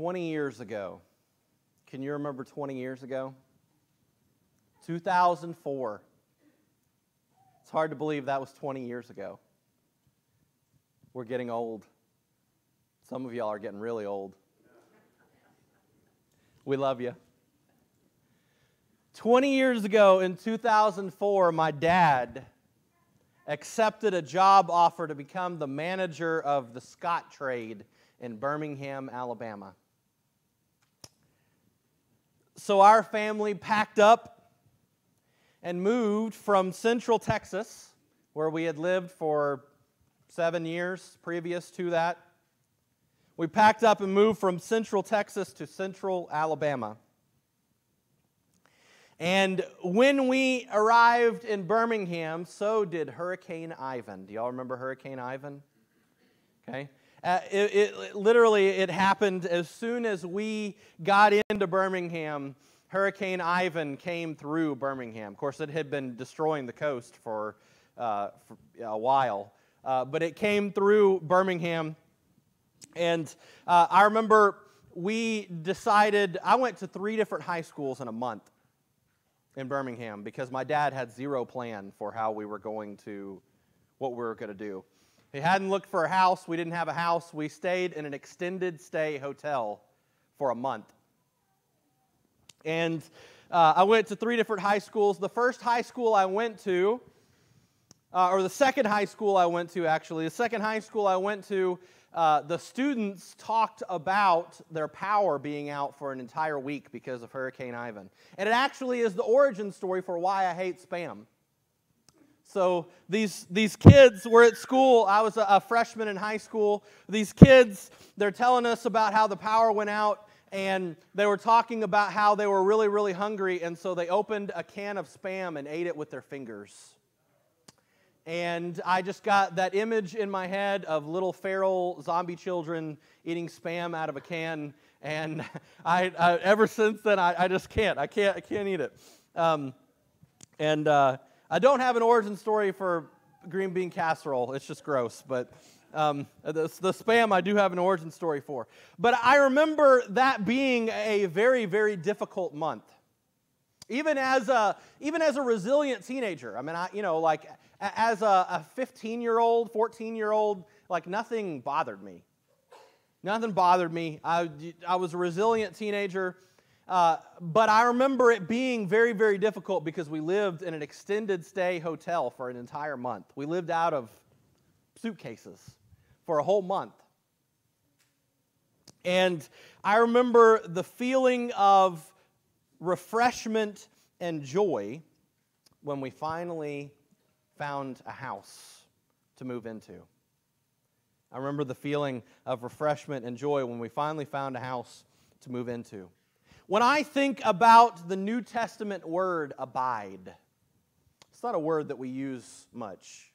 20 years ago. Can you remember 20 years ago? 2004. It's hard to believe that was 20 years ago. We're getting old. Some of y'all are getting really old. We love you. 20 years ago in 2004, my dad accepted a job offer to become the manager of the Scottrade in Birmingham, Alabama. So our family packed up and moved from Central Texas, where we had lived for 7 years previous to that. We packed up and moved from Central Texas to Central Alabama. And when we arrived in Birmingham, so did Hurricane Ivan. Do y'all remember Hurricane Ivan? Okay. It literally happened as soon as we got into Birmingham. Hurricane Ivan came through Birmingham. Of course, it had been destroying the coast for a while, but it came through Birmingham. And I remember we decided, I went to 3 different high schools in a month in Birmingham because my dad had zero plan for how we were going to, what we were going to do. He hadn't looked for a house. We didn't have a house. We stayed in an extended stay hotel for a month. And I went to 3 different high schools. The first high school I went to, or the second high school I went to, actually. The second high school I went to, the students talked about their power being out for an entire week because of Hurricane Ivan. And it actually is the origin story for why I hate Spam. So these kids were at school. I was a freshman in high school. These kids, they're telling us about how the power went out, and they were talking about how they were really, really hungry, and so they opened a can of Spam and ate it with their fingers. And I just got that image in my head of little feral zombie children eating Spam out of a can, and I ever since then, I just can't. I can't eat it. I don't have an origin story for green bean casserole. It's just gross, but the Spam I do have an origin story for. But I remember that being a very, very difficult month, even as a resilient teenager. I mean, as a 15-year-old, 14-year-old, like nothing bothered me. Nothing bothered me. I was a resilient teenager. But I remember it being very, very difficult because we lived in an extended stay hotel for an entire month. We lived out of suitcases for a whole month. And I remember the feeling of refreshment and joy when we finally found a house to move into. I remember the feeling of refreshment and joy when we finally found a house to move into. When I think about the New Testament word abide, it's not a word that we use much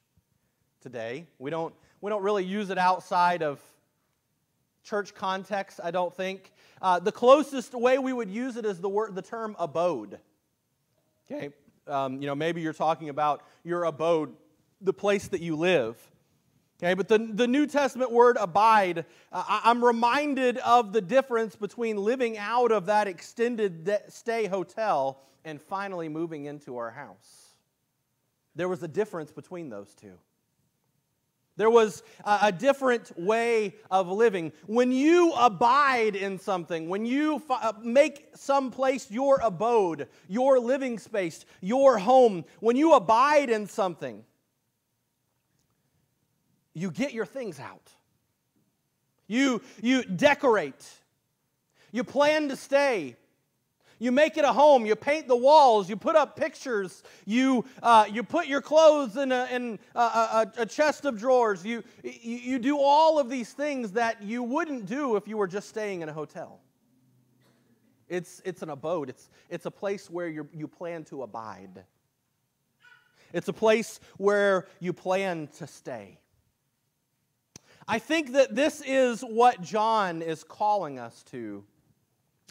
today. We don't really use it outside of church context, I don't think. The closest way we would use it is the term abode. Okay, maybe you're talking about your abode, the place that you live. Okay, but the New Testament word abide, I'm reminded of the difference between living out of that extended stay hotel and finally moving into our house. There was a difference between those two. There was a different way of living. When you abide in something, when you make some place your abode, your living space, your home, when you abide in something, you get your things out. You decorate. You plan to stay. You make it a home. You paint the walls. You put up pictures. You put your clothes in a chest of drawers. You do all of these things that you wouldn't do if you were just staying in a hotel. It's an abode. It's a place where you plan to abide. It's a place where you plan to stay. I think that this is what John is calling us to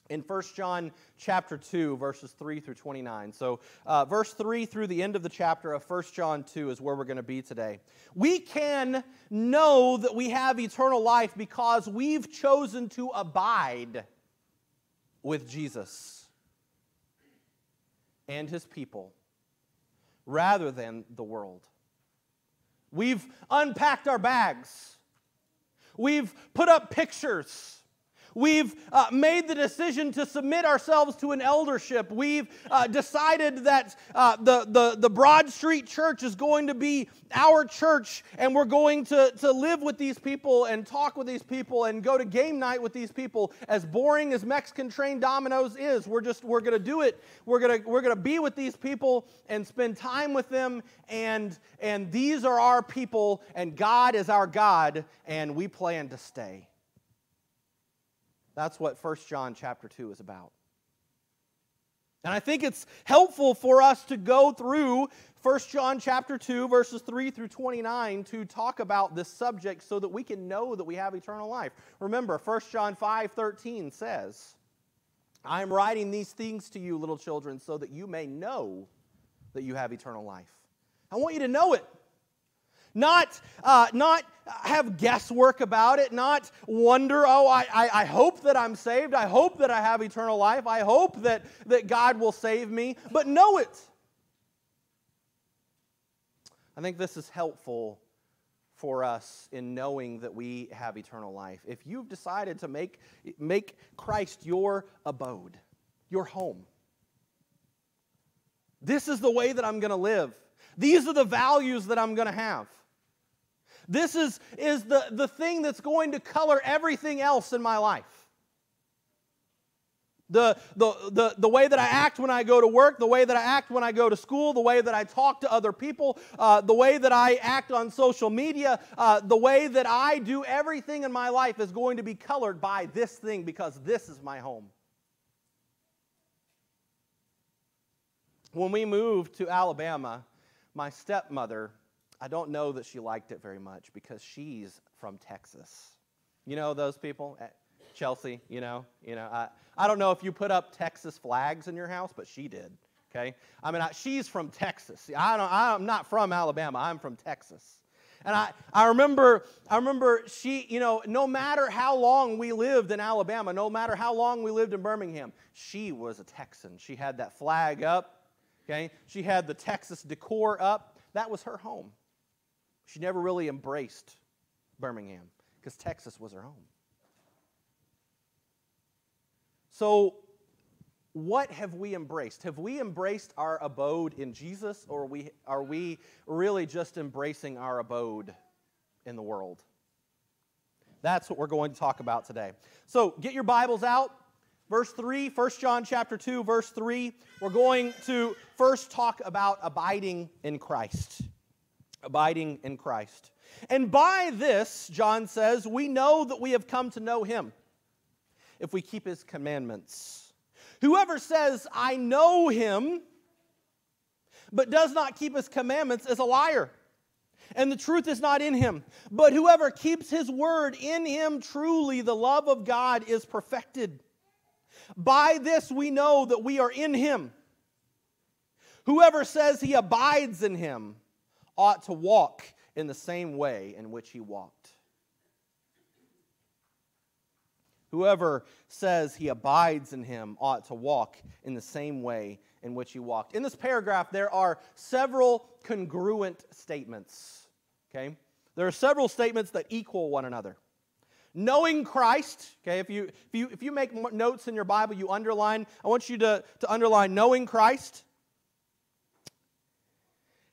in 1 John chapter 2, verses 3 through 29. So verse 3 through the end of the chapter of 1 John 2 is where we're going to be today. We can know that we have eternal life because we've chosen to abide with Jesus and his people rather than the world. We've unpacked our bags. We've put up pictures. We've made the decision to submit ourselves to an eldership. We've decided that the Broad Street Church is going to be our church, and we're going to live with these people and talk with these people and go to game night with these people. As boring as Mexican train dominoes is, we're going to do it. We're going to be with these people and spend time with them, and these are our people, and God is our God, and we plan to stay. That's what 1 John chapter 2 is about. And I think it's helpful for us to go through 1 John chapter 2, verses 3 through 29 to talk about this subject so that we can know that we have eternal life. Remember, 1 John 5:13 says, "I am writing these things to you, little children, so that you may know that you have eternal life." I want you to know it. Not have guesswork about it, not wonder, oh, I hope that I'm saved, I hope that I have eternal life, I hope that God will save me, but know it. I think this is helpful for us in knowing that we have eternal life. If you've decided to make Christ your abode, your home, this is the way that I'm going to live. These are the values that I'm going to have. This is the thing that's going to color everything else in my life. The way that I act when I go to work, the way that I act when I go to school, the way that I talk to other people, the way that I act on social media, the way that I do everything in my life is going to be colored by this thing because this is my home. When we moved to Alabama, my stepmother, I don't know that she liked it very much because she's from Texas. You know those people? Chelsea, you know. I don't know if you put up Texas flags in your house, but she did, okay? I mean, she's from Texas. I'm not from Alabama. I'm from Texas. And I remember she, no matter how long we lived in Alabama, no matter how long we lived in Birmingham, she was a Texan. She had that flag up. Okay? She had the Texas decor up. That was her home. She never really embraced Birmingham because Texas was her home. So what have we embraced? Have we embraced our abode in Jesus, or are we really just embracing our abode in the world? That's what we're going to talk about today. So get your Bibles out. Verse 3, 1 John chapter 2, verse 3, we're going to first talk about abiding in Christ. Abiding in Christ. And by this, John says, we know that we have come to know him if we keep his commandments. Whoever says, I know him, but does not keep his commandments is a liar, and the truth is not in him. But whoever keeps his word, in him truly the love of God is perfected. By this we know that we are in him. Whoever says he abides in him ought to walk in the same way in which he walked. Whoever says he abides in him ought to walk in the same way in which he walked. In this paragraph, there are several congruent statements. Okay? There are several statements that equal one another. Knowing Christ, okay, if you make notes in your Bible, you underline, I want you to underline knowing Christ,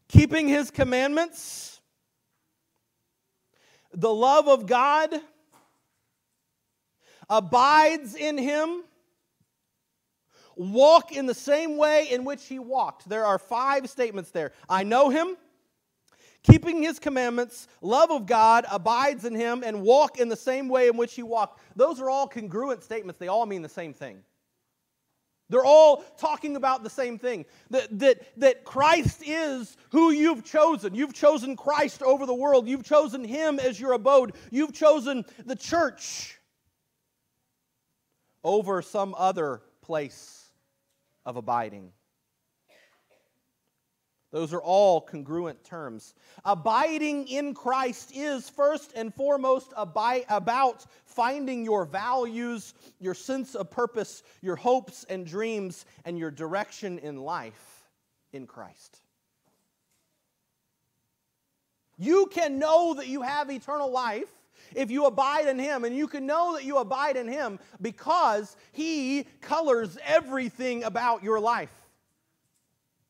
keeping his commandments, the love of God, abides in him, walk in the same way in which he walked. There are five statements there. I know him, keeping his commandments, love of God, abides in him, and walk in the same way in which he walked. Those are all congruent statements. They all mean the same thing. They're all talking about the same thing, that Christ is who you've chosen. You've chosen Christ over the world. You've chosen him as your abode. You've chosen the church over some other place of abiding. Those are all congruent terms. Abiding in Christ is first and foremost about finding your values, your sense of purpose, your hopes and dreams, and your direction in life in Christ. You can know that you have eternal life if you abide in Him, and you can know that you abide in Him because He colors everything about your life.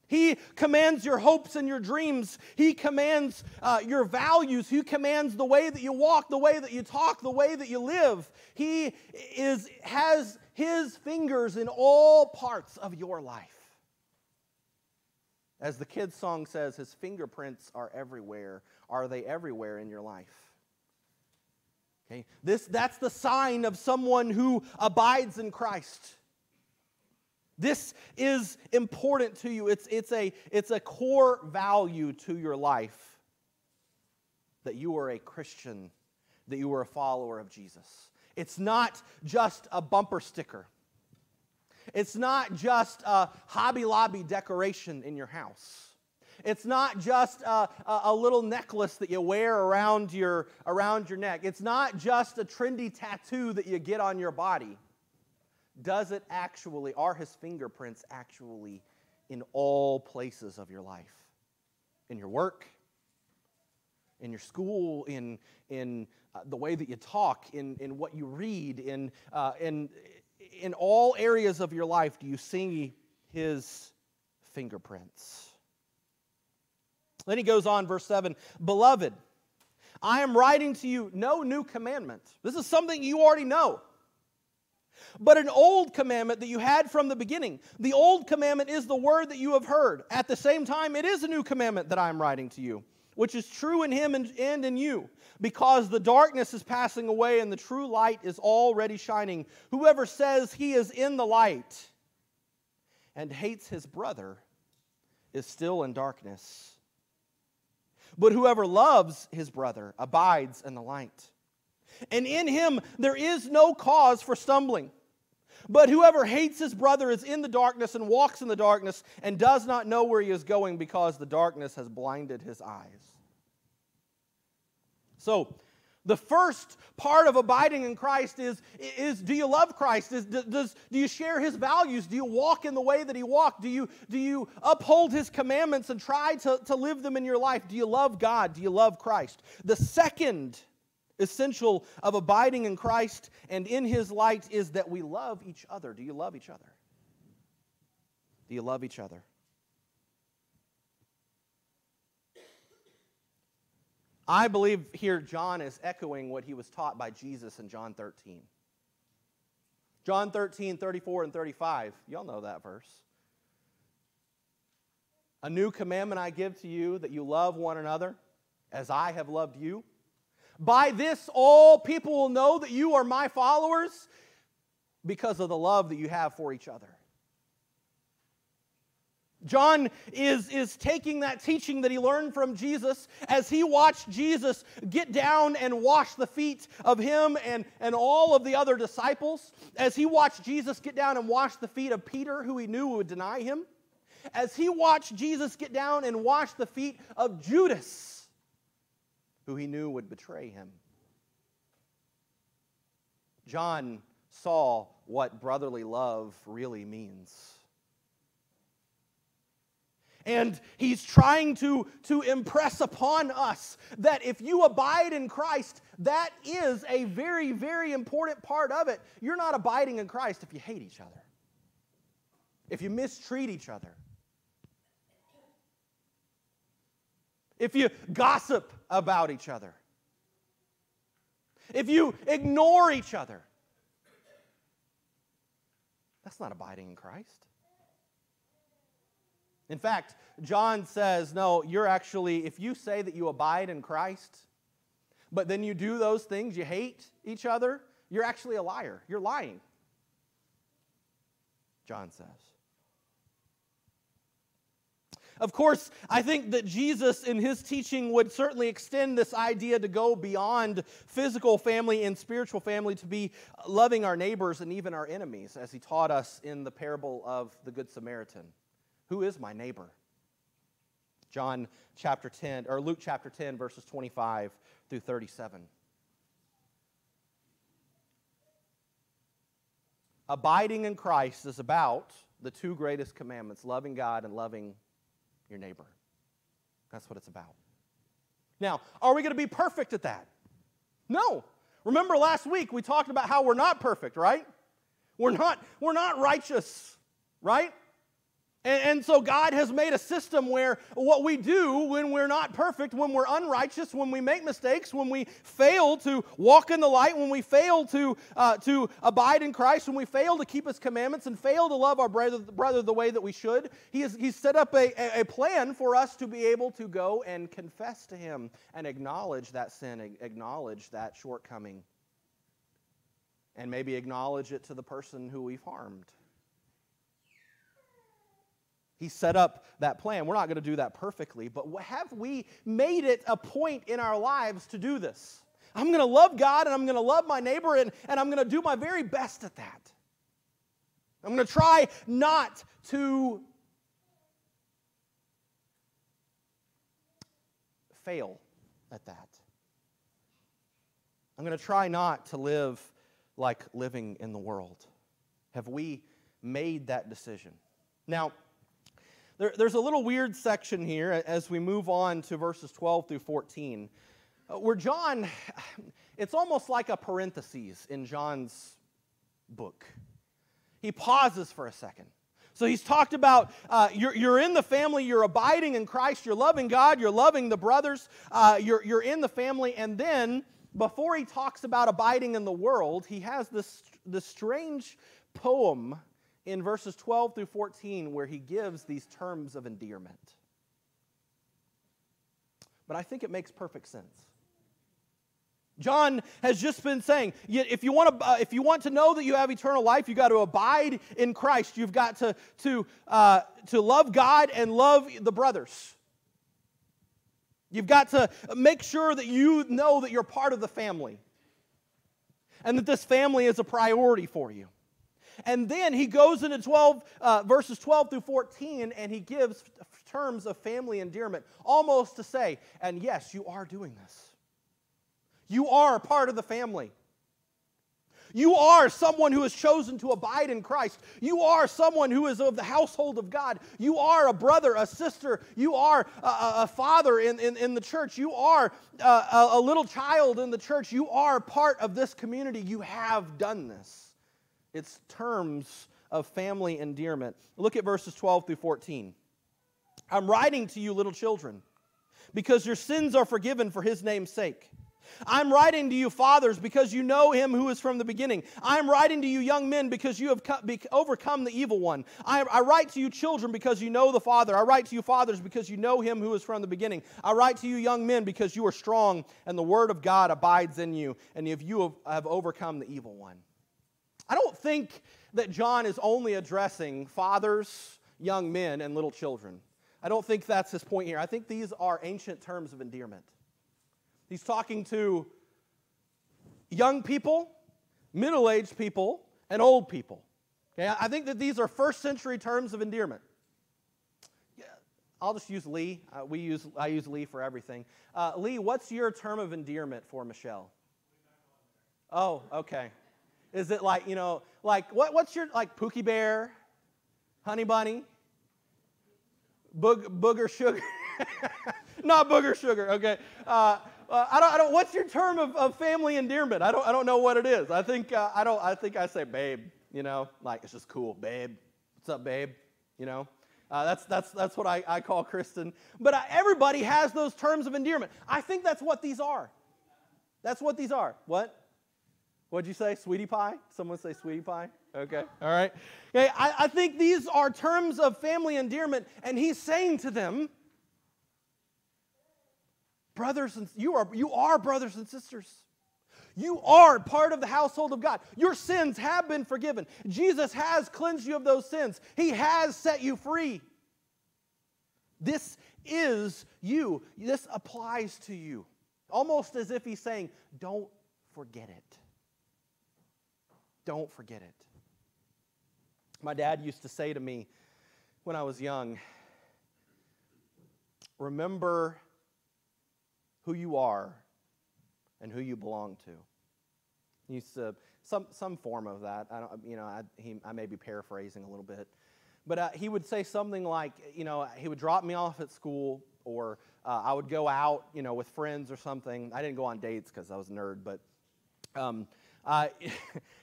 He commands your hopes and your dreams. He commands your values. He commands the way that you walk, the way that you talk, the way that you live. He has His fingers in all parts of your life. As the kids' song says, His fingerprints are everywhere. Are they everywhere in your life? Okay? That's the sign of someone who abides in Christ. This is important to you. It's a core value to your life that you are a Christian, that you are a follower of Jesus. It's not just a bumper sticker. It's not just a Hobby Lobby decoration in your house. It's not just a little necklace that you wear around your neck. It's not just a trendy tattoo that you get on your body. Are His fingerprints actually in all places of your life? In your work, in your school, in the way that you talk, in what you read, in all areas of your life, do you see His fingerprints? Then he goes on, verse 7, Beloved, I am writing to you no new commandment. This is something you already know. But an old commandment that you had from the beginning. The old commandment is the word that you have heard. At the same time, it is a new commandment that I am writing to you, which is true in Him and in you, because the darkness is passing away and the true light is already shining. Whoever says he is in the light and hates his brother is still in darkness. But whoever loves his brother abides in the light. And in him there is no cause for stumbling. But whoever hates his brother is in the darkness and walks in the darkness and does not know where he is going because the darkness has blinded his eyes. So, the first part of abiding in Christ is do you love Christ? Do you share His values? Do you walk in the way that He walked? Do you uphold His commandments and try to live them in your life? Do you love God? Do you love Christ? The second essential of abiding in Christ and in His light is that we love each other. Do you love each other? Do you love each other? I believe here John is echoing what he was taught by Jesus in John 13. John 13, 34 and 35. Y'all know that verse. A new commandment I give to you, that you love one another as I have loved you. By this, all people will know that you are my followers because of the love that you have for each other. John is taking that teaching that he learned from Jesus as he watched Jesus get down and wash the feet of him and all of the other disciples. As he watched Jesus get down and wash the feet of Peter, who he knew would deny him. As he watched Jesus get down and wash the feet of Judas, who he knew would betray him. John saw what brotherly love really means. And he's trying to impress upon us that if you abide in Christ, that is a very, very important part of it. You're not abiding in Christ if you hate each other, if you mistreat each other, if you gossip about each other, if you ignore each other. That's not abiding in Christ. In fact, John says, no, you're actually, if you say that you abide in Christ, but then you do those things, you hate each other, you're actually a liar. You're lying, John says. Of course, I think that Jesus in his teaching would certainly extend this idea to go beyond physical family and spiritual family to be loving our neighbors and even our enemies, as he taught us in the parable of the Good Samaritan. Who is my neighbor? John chapter 10, or Luke chapter 10, verses 25 through 37. Abiding in Christ is about the two greatest commandments, loving God and loving your neighbor. That's what it's about. Now, are we going to be perfect at that? No. Remember last week we talked about how we're not perfect, right? We're not righteous, right? And so God has made a system where what we do when we're not perfect, when we're unrighteous, when we make mistakes, when we fail to walk in the light, when we fail to abide in Christ, when we fail to keep His commandments and fail to love our brother the way that we should, He's set up a plan for us to be able to go and confess to Him and acknowledge that sin, acknowledge that shortcoming, and maybe acknowledge it to the person who we've harmed. He set up that plan. We're not going to do that perfectly, but have we made it a point in our lives to do this? I'm going to love God and I'm going to love my neighbor and I'm going to do my very best at that. I'm going to try not to fail at that. I'm going to try not to live like living in the world. Have we made that decision? Now, there's a little weird section here as we move on to verses 12 through 14, where John, it's almost like a parenthesis in John's book. He pauses for a second. So he's talked about you're in the family, you're abiding in Christ, you're loving God, you're loving the brothers, you're in the family, and then before he talks about abiding in the world, he has this strange poem in verses 12 through 14, where he gives these terms of endearment. But I think it makes perfect sense. John has just been saying, if you want to know that you have eternal life, you've got to abide in Christ. You've got to love God and love the brothers. You've got to make sure that you know that you're part of the family and that this family is a priority for you. And then he goes into verses 12 through 14, and he gives terms of family endearment, almost to say, and yes, you are doing this. You are part of the family. You are someone who has chosen to abide in Christ. You are someone who is of the household of God. You are a brother, a sister. You are a father in the church. You are a little child in the church. You are part of this community. You have done this. It's terms of family endearment. Look at verses 12 through 14. I'm writing to you, little children, because your sins are forgiven for His name's sake. I'm writing to you, fathers, because you know Him who is from the beginning. I'm writing to you, young men, because you have overcome the evil one. I write to you, children, because you know the Father. I write to you, fathers, because you know Him who is from the beginning. I write to you, young men, because you are strong, and the word of God abides in you, and if you have overcome the evil one. I don't think that John is only addressing fathers, young men, and little children. I don't think that's his point here. I think these are ancient terms of endearment. He's talking to young people, middle-aged people, and old people. Okay? I think that these are first-century terms of endearment. I'll just use Lee. I use Lee for everything. Lee, what's your term of endearment for Michelle? Oh, okay. Is it like, you know, like, what's your, like, Pookie Bear, Honey Bunny, Booger Sugar? Not Booger Sugar, okay. I don't. What's your term of family endearment? I don't know what it is. I think I say babe. You know, like it's just cool, babe. What's up, babe? You know, that's what I call Kristen. But everybody has those terms of endearment. I think that's what these are. That's what these are. What? What'd you say, sweetie pie? Someone say sweetie pie? Okay, all right. Okay, I think these are terms of family endearment, and he's saying to them, brothers, and you are brothers and sisters. You are part of the household of God. Your sins have been forgiven. Jesus has cleansed you of those sins. He has set you free. This is you. This applies to you. Almost as if he's saying, don't forget it. Don't forget it. My dad used to say to me when I was young, remember who you are and who you belong to. He used to, some form of that. I don't, you know, I may be paraphrasing a little bit, but he would say something like, you know, he would drop me off at school, or I would go out, you know, with friends or something. I didn't go on dates because I was a nerd, but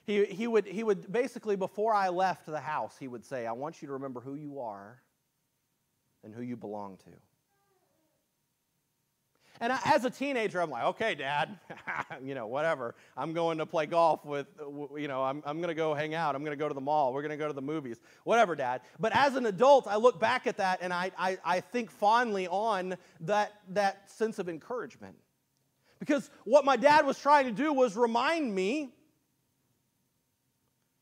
he would basically, before I left the house, he would say, I want you to remember who you are and who you belong to. And I, as a teenager, I'm like, okay, Dad, you know, whatever. I'm going to play golf with, you know, I'm going to go hang out. I'm going to go to the mall. We're going to go to the movies. Whatever, Dad. But as an adult, I look back at that and I think fondly on that sense of encouragement. Because what my dad was trying to do was remind me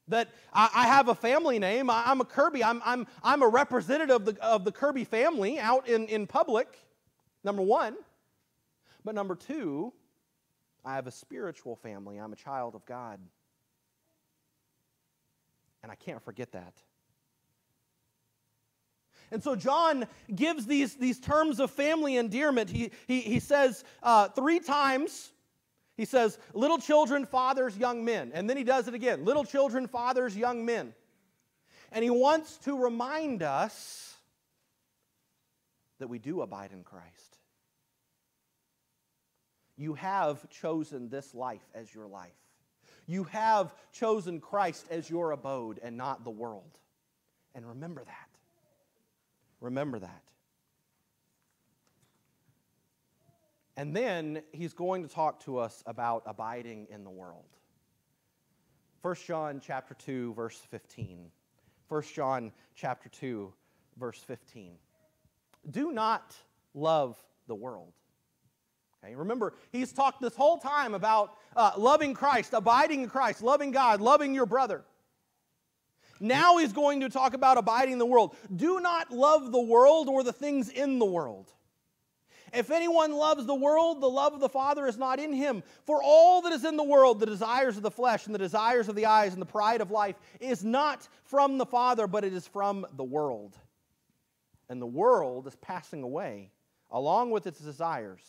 that I have a family name. I'm a Kirby. I'm a representative of the Kirby family out in public, number one. But number two, I have a spiritual family. I'm a child of God. And I can't forget that. And so John gives these terms of family endearment. He says three times, he says, little children, fathers, young men. And then he does it again, little children, fathers, young men. And he wants to remind us that we do abide in Christ. You have chosen this life as your life. You have chosen Christ as your abode and not the world. And remember that. Remember that. And then he's going to talk to us about abiding in the world. 1 John chapter 2, verse 15. 1 John chapter 2, verse 15. Do not love the world. Okay, remember, he's talked this whole time about loving Christ, abiding in Christ, loving God, loving your brother. Now he's going to talk about abiding in the world. Do not love the world or the things in the world. If anyone loves the world, the love of the Father is not in him. For all that is in the world, the desires of the flesh and the desires of the eyes and the pride of life, is not from the Father, but it is from the world. And the world is passing away, along with its desires.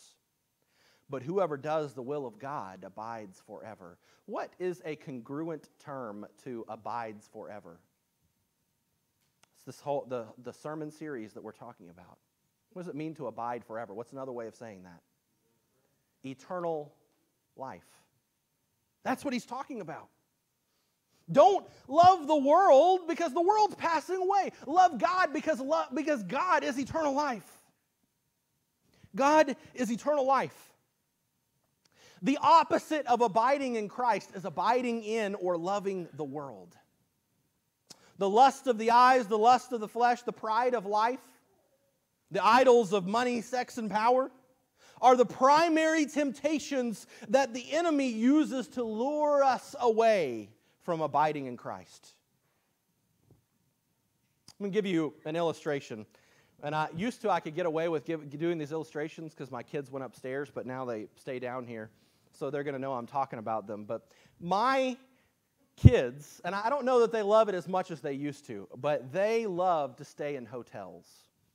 But whoever does the will of God abides forever. What is a congruent term to abides forever? It's this whole the sermon series that we're talking about. What does it mean to abide forever? What's another way of saying that? Eternal life. That's what he's talking about. Don't love the world because the world's passing away. Love God because God is eternal life. God is eternal life. The opposite of abiding in Christ is abiding in or loving the world. The lust of the eyes, the lust of the flesh, the pride of life, the idols of money, sex, and power are the primary temptations that the enemy uses to lure us away from abiding in Christ. I'm going to give you an illustration. And I could get away with doing these illustrations because my kids went upstairs, but now they stay down here. So they're going to know I'm talking about them. But my kids, and I don't know that they love it as much as they used to, but they love to stay in hotels.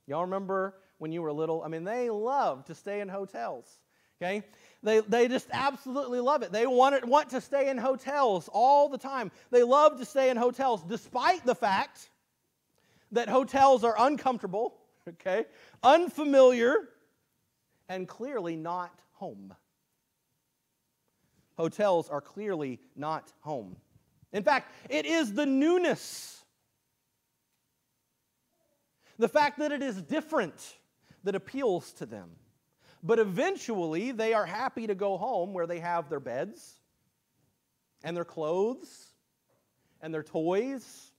Y'all remember when you were little? I mean, they love to stay in hotels, okay? They just absolutely love it. They want to stay in hotels all the time. They love to stay in hotels despite the fact that hotels are uncomfortable, okay, unfamiliar, and clearly not home. Hotels are clearly not home. In fact, it is the newness, the fact that it is different, that appeals to them. But eventually, they are happy to go home where they have their beds and their clothes and their toys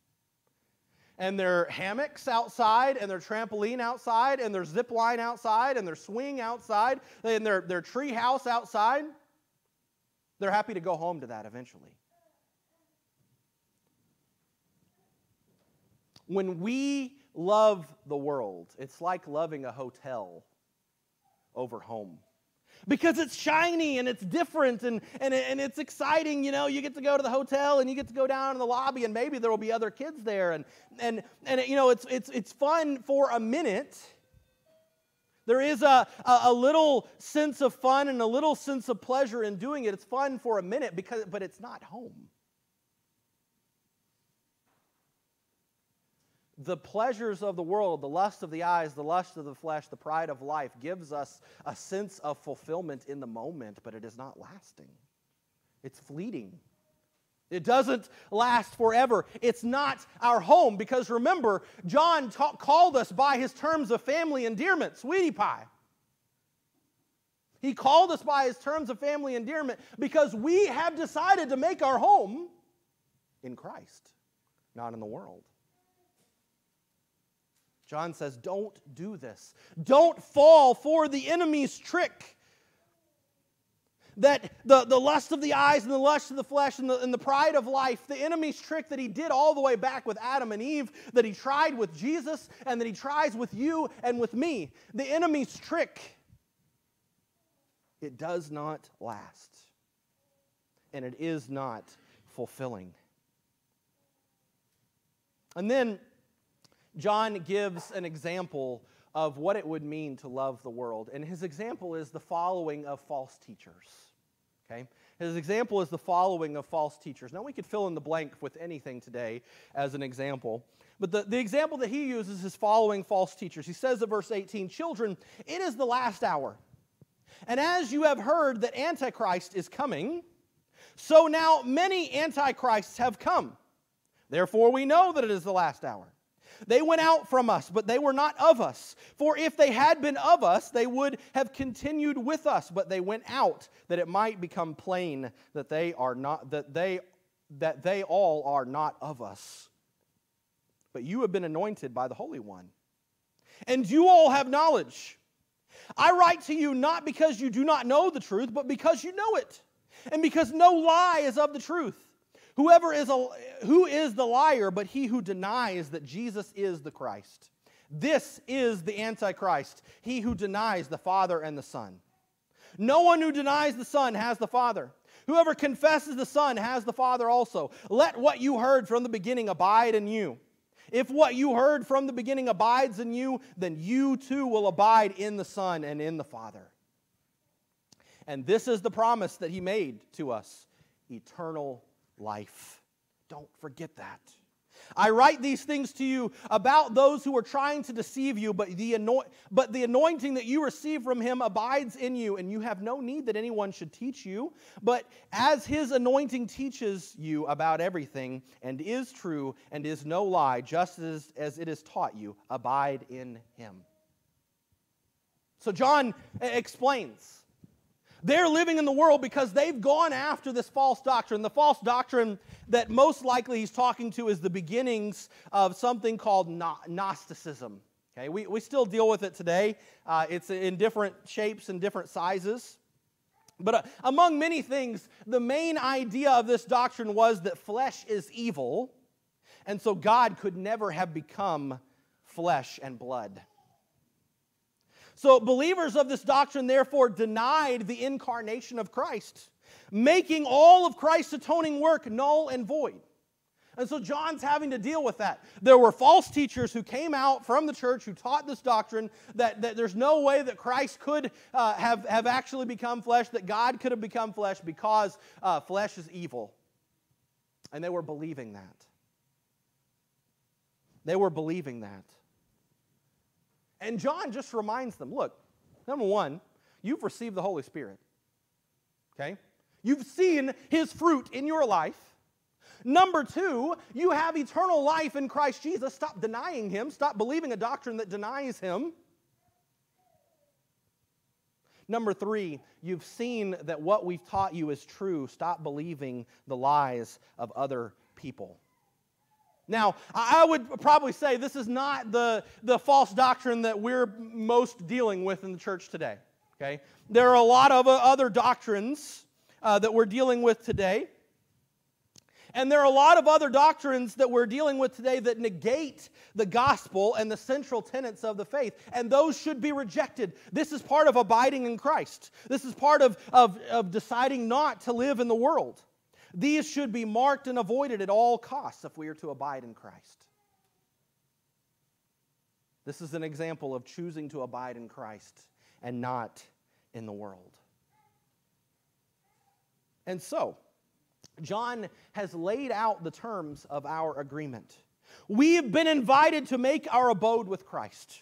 and their hammocks outside, and their trampoline outside, and their zip line outside, and their swing outside, and their tree house outside. They're happy to go home to that eventually. When we love the world. It's like loving a hotel over home. Because it's shiny and it's different and it's exciting, you know. You get to go to the hotel and you get to go down in the lobby and maybe there will be other kids there. And you know, it's fun for a minute. There is a little sense of fun and a little sense of pleasure in doing it. It's fun for a minute, but it's not home. The pleasures of the world, the lust of the eyes, the lust of the flesh, the pride of life gives us a sense of fulfillment in the moment, but it is not lasting. It's fleeting. It doesn't last forever. It's not our home because remember, John called us by his terms of family endearment, sweetie pie. He called us by his terms of family endearment because we have decided to make our home in Christ, not in the world. John says, don't do this. Don't fall for the enemy's trick that the lust of the eyes and the lust of the flesh and the pride of life, the enemy's trick that he did all the way back with Adam and Eve, that he tried with Jesus and that he tries with you and with me. The enemy's trick, it does not last. And it is not fulfilling. And then John gives an example of what it would mean to love the world. And his example is the following of false teachers. Okay? His example is the following of false teachers. Now, we could fill in the blank with anything today as an example. But the example that he uses is following false teachers. He says in verse 18, "Children, it is the last hour. And as you have heard that Antichrist is coming, so now many Antichrists have come. Therefore, we know that it is the last hour. They went out from us, but they were not of us. For if they had been of us, they would have continued with us. But they went out, that it might become plain that they are not, that they all are not of us. But you have been anointed by the Holy One, and you all have knowledge. I write to you not because you do not know the truth, but because you know it, and because no lie is of the truth. Who is the liar but he who denies that Jesus is the Christ? This is the Antichrist, he who denies the Father and the Son. No one who denies the Son has the Father. Whoever confesses the Son has the Father also. Let what you heard from the beginning abide in you. If what you heard from the beginning abides in you, then you too will abide in the Son and in the Father." And this is the promise that he made to us, eternal life. Don't forget that. "I write these things to you about those who are trying to deceive you, but the anointing that you receive from him abides in you, and you have no need that anyone should teach you. But as his anointing teaches you about everything, and is true, and is no lie, just as it is taught you, abide in him." So John explains. They're living in the world because they've gone after this false doctrine. The false doctrine that most likely he's talking to is the beginnings of something called Gnosticism. Okay, we still deal with it today. It's in different shapes and different sizes. But among many things, the main idea of this doctrine was that flesh is evil, and so God could never have become flesh and blood. So believers of this doctrine therefore denied the incarnation of Christ, making all of Christ's atoning work null and void. And so John's having to deal with that. There were false teachers who came out from the church who taught this doctrine that there's no way that Christ could have actually become flesh, that God could have become flesh because flesh is evil. And they were believing that. They were believing that. And John just reminds them, look, number one, you've received the Holy Spirit, okay? You've seen his fruit in your life. Number two, you have eternal life in Christ Jesus. Stop denying him. Stop believing a doctrine that denies him. Number three, you've seen that what we've taught you is true. Stop believing the lies of other people. Now, I would probably say this is not the false doctrine that we're most dealing with in the church today, okay? There are a lot of other doctrines that we're dealing with today, And there are a lot of other doctrines that we're dealing with today that negate the gospel and the central tenets of the faith. And those should be rejected. This is part of abiding in Christ. This is part of deciding not to live in the world. These should be marked and avoided at all costs if we are to abide in Christ. This is an example of choosing to abide in Christ and not in the world. And so, John has laid out the terms of our agreement. We have been invited to make our abode with Christ,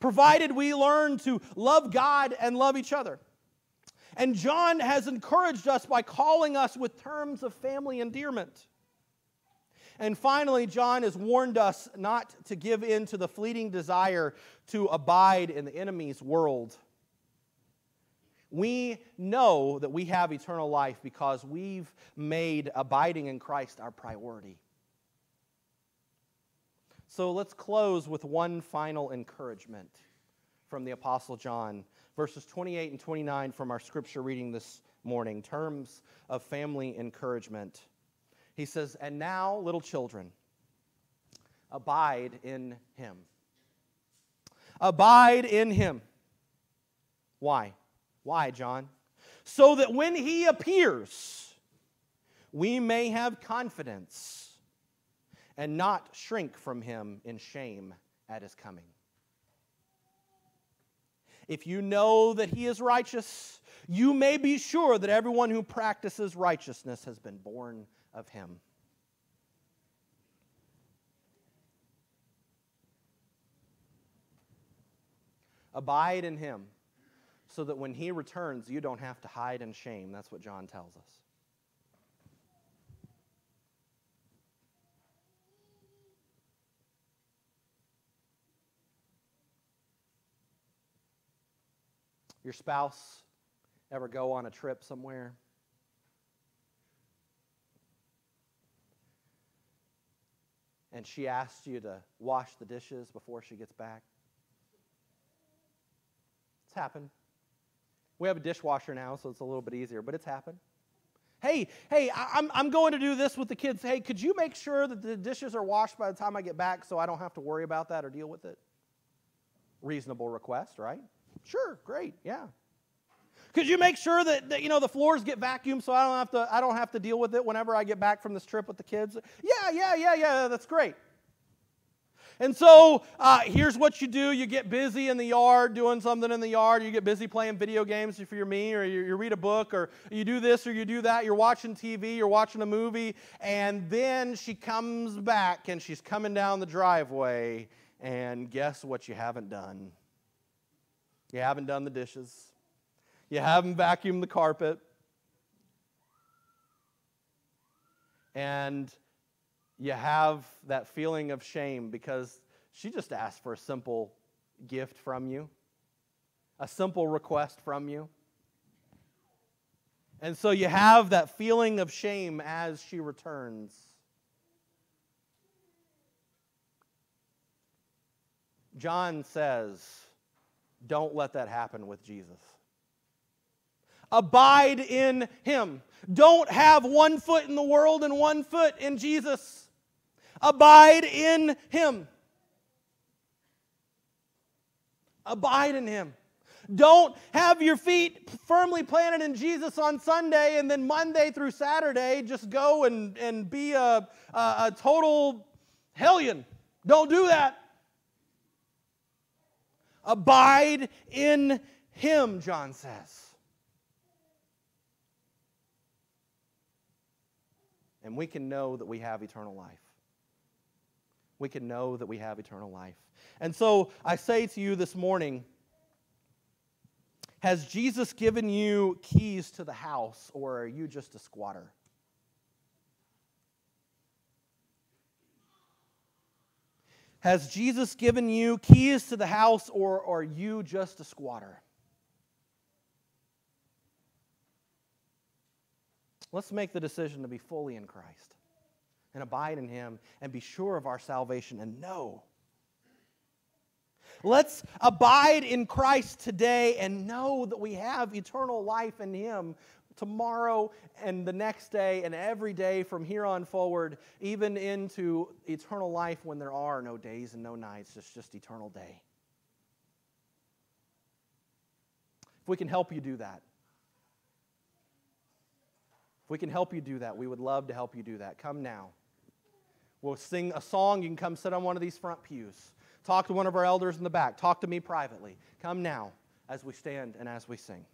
provided we learn to love God and love each other. And John has encouraged us by calling us with terms of family endearment. And finally, John has warned us not to give in to the fleeting desire to abide in the enemy's world. We know that we have eternal life because we've made abiding in Christ our priority. So let's close with one final encouragement from the Apostle John, verses 28 and 29 from our scripture reading this morning, terms of family encouragement. He says, "And now, little children, abide in him." Abide in him. Why? Why, John? "So that when he appears, we may have confidence and not shrink from him in shame at his coming." If you know that he is righteous, you may be sure that everyone who practices righteousness has been born of him. Abide in him, so that when he returns, you don't have to hide in shame. That's what John tells us. Your spouse ever go on a trip somewhere? And she asks you to wash the dishes before she gets back? It's happened. We have a dishwasher now, so it's a little bit easier, but it's happened. Hey, I'm going to do this with the kids. Hey, could you make sure that the dishes are washed by the time I get back so I don't have to worry about that or deal with it? Reasonable request, right? Sure, great, yeah. Could you make sure that you know, the floors get vacuumed so I don't have to deal with it whenever I get back from this trip with the kids? Yeah, that's great. And so here's what you do. You get busy in the yard doing something in the yard. You get busy playing video games if you're me, or you read a book, or you do this or you do that. You're watching TV, you're watching a movie, and then she comes back and she's coming down the driveway, and guess what you haven't done? You haven't done the dishes. You haven't vacuumed the carpet. And you have that feeling of shame because she just asked for a simple gift from you, a simple request from you. And so you have that feeling of shame as she returns. John says, don't let that happen with Jesus. Abide in him. Don't have one foot in the world and one foot in Jesus. Abide in him. Abide in him. Don't have your feet firmly planted in Jesus on Sunday and then Monday through Saturday just go and be a total hellion. Don't do that. Abide in him, John says. And we can know that we have eternal life. We can know that we have eternal life. And so I say to you this morning, has Jesus given you keys to the house, or are you just a squatter? Has Jesus given you keys to the house, or are you just a squatter? Let's make the decision to be fully in Christ and abide in him and be sure of our salvation and know. Let's abide in Christ today and know that we have eternal life in him tomorrow and the next day and every day from here on forward, even into eternal life when there are no days and no nights. It's just eternal day. If we can help you do that, if we can help you do that, we would love to help you do that. Come now. We'll sing a song. You can come sit on one of these front pews. Talk to one of our elders in the back. Talk to me privately. Come now as we stand and as we sing.